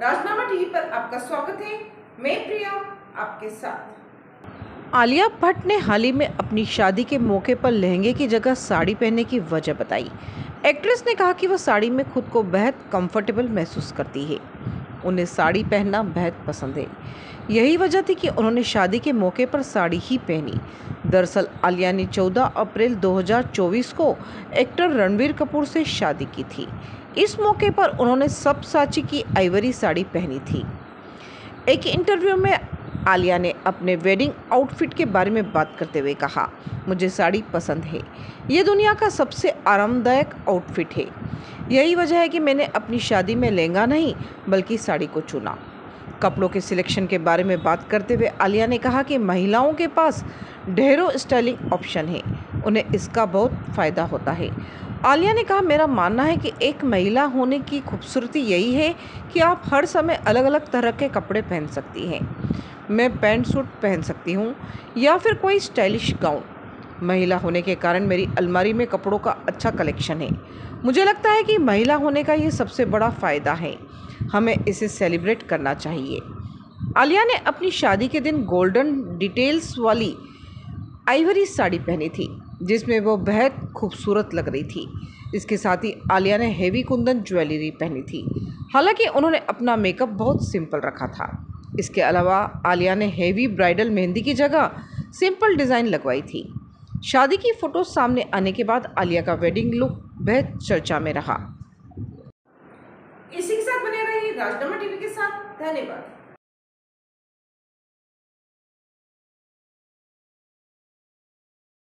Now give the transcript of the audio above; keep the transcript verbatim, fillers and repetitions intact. राजनामा TV पर आपका स्वागत है। मैं प्रिया आपके साथ। आलिया भट्ट ने हाल ही में अपनी शादी के मौके पर लहंगे की जगह साड़ी पहनने की वजह बताई। एक्ट्रेस ने कहा कि वह साड़ी में खुद को बेहद कंफर्टेबल महसूस करती है। उन्हें साड़ी पहनना बेहद पसंद है। यही वजह थी कि उन्होंने शादी के मौके पर साड़ी ही पहनी। दरअसल आलिया ने चौदह अप्रैल दो हज़ार चौबीस को एक्टर रणवीर कपूर से शादी की थी। इस मौके पर उन्होंने सब्यसाची की आइवरी साड़ी पहनी थी। एक इंटरव्यू में आलिया ने अपने वेडिंग आउटफिट के बारे में बात करते हुए कहा, मुझे साड़ी पसंद है। ये दुनिया का सबसे आरामदायक आउटफिट है। यही वजह है कि मैंने अपनी शादी में लहंगा नहीं बल्कि साड़ी को चुना। कपड़ों के सिलेक्शन के बारे में बात करते हुए आलिया ने कहा कि महिलाओं के पास ढेरों स्टाइलिंग ऑप्शन है, उन्हें इसका बहुत फ़ायदा होता है। आलिया ने कहा, मेरा मानना है कि एक महिला होने की खूबसूरती यही है कि आप हर समय अलग अलग तरह के कपड़े पहन सकती हैं। मैं पैंट सूट पहन सकती हूँ या फिर कोई स्टाइलिश गाउन। महिला होने के कारण मेरी अलमारी में कपड़ों का अच्छा कलेक्शन है। मुझे लगता है कि महिला होने का ये सबसे बड़ा फ़ायदा है। हमें इसे सेलिब्रेट करना चाहिए। आलिया ने अपनी शादी के दिन गोल्डन डिटेल्स वाली आइवरी साड़ी पहनी थी, जिसमें वो बेहद खूबसूरत लग रही थी। इसके साथ ही आलिया ने हेवी कुंदन ज्वेलरी पहनी थी। हालांकि उन्होंने अपना मेकअप बहुत सिंपल रखा था। इसके अलावा आलिया ने हेवी ब्राइडल मेहंदी की जगह सिंपल डिज़ाइन लगवाई थी। शादी की फ़ोटो सामने आने के बाद आलिया का वेडिंग लुक बेहद चर्चा में रहा। इसी के साथ बने रहिए राजनामा टीवी के साथ। धन्यवाद।